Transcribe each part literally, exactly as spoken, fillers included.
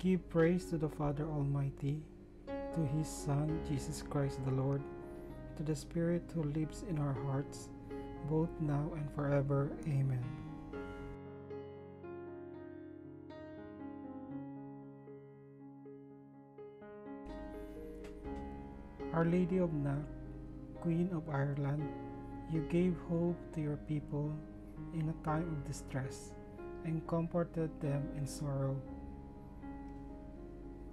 Give praise to the Father Almighty, to His Son, Jesus Christ the Lord, to the Spirit who lives in our hearts, both now and forever. Amen. Our Lady of Knock, Queen of Ireland, you gave hope to your people in a time of distress and comforted them in sorrow.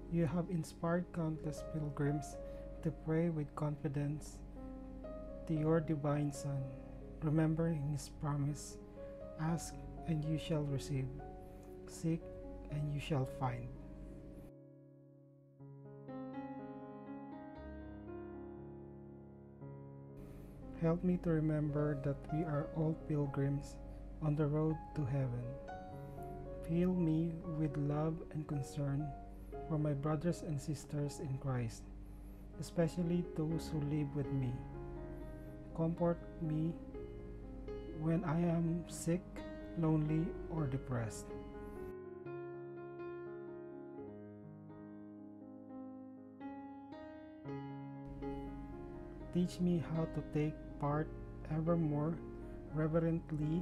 You have inspired countless pilgrims to pray with confidence to your Divine Son, remembering His promise, "Ask and you shall receive, seek and you shall find." Help me to remember that we are all pilgrims on the road to heaven. Fill me with love and concern for my brothers and sisters in Christ, especially those who live with me. Comfort me when I am sick, lonely, or depressed. Teach me how to take part ever more reverently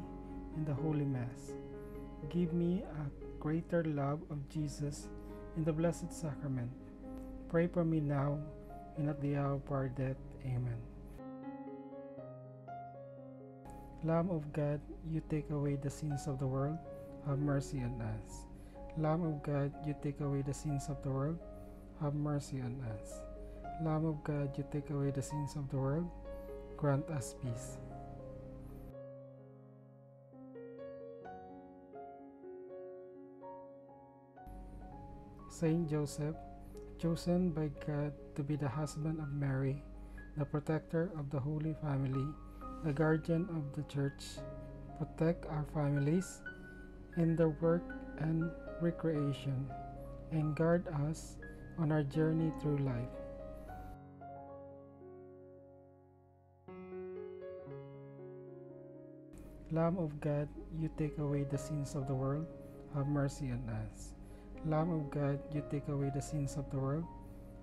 in the Holy Mass. Give me a greater love of Jesus in the Blessed Sacrament. Pray for me now and at the hour of our death. Amen. Lamb of God, you take away the sins of the world. Have mercy on us. Lamb of God, you take away the sins of the world. Have mercy on us. Lamb of God, you take away the sins of the world, grant us peace. Saint Joseph, chosen by God to be the husband of Mary, the protector of the Holy Family, the guardian of the Church, protect our families in their work and recreation, and guard us on our journey through life. Lamb of God, you take away the sins of the world, have mercy on us. Lamb of God, you take away the sins of the world,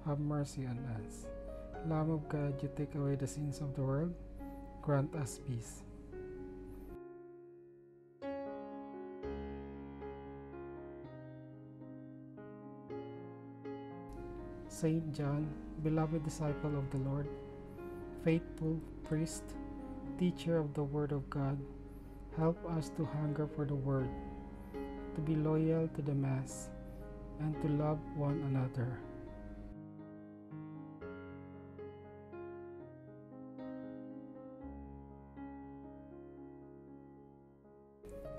have mercy on us. Lamb of God, you take away the sins of the world, grant us peace. Saint John, beloved disciple of the Lord, faithful priest, teacher of the Word of God, help us to hunger for the Word, to be loyal to the Mass, and to love one another.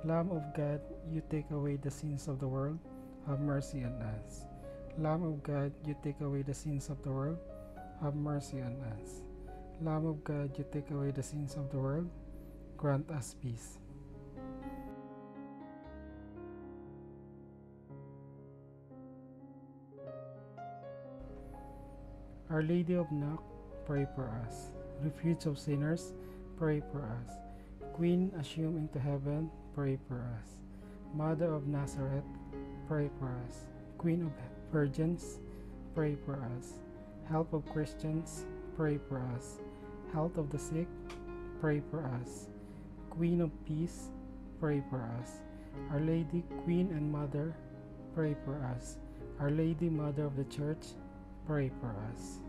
Lamb of God, you take away the sins of the world, have mercy on us. Lamb of God, you take away the sins of the world, have mercy on us. Lamb of God, you take away the sins of the world, grant us peace. Our Lady of Knock, pray for us. Refuge of sinners, pray for us. Queen assumed into heaven, pray for us. Mother of Nazareth, pray for us. Queen of virgins, pray for us. Help of Christians, pray for us. Health of the sick, pray for us. Queen of peace, pray for us. Our Lady, Queen and Mother, pray for us. Our Lady, Mother of the Church, pray for us.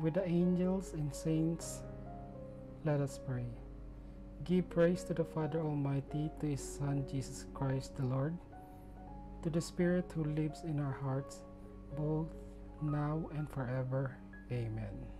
With the angels and saints, Let us pray. Give praise to the Father Almighty, to His Son Jesus Christ the Lord, to the Spirit who lives in our hearts, both now and forever. Amen.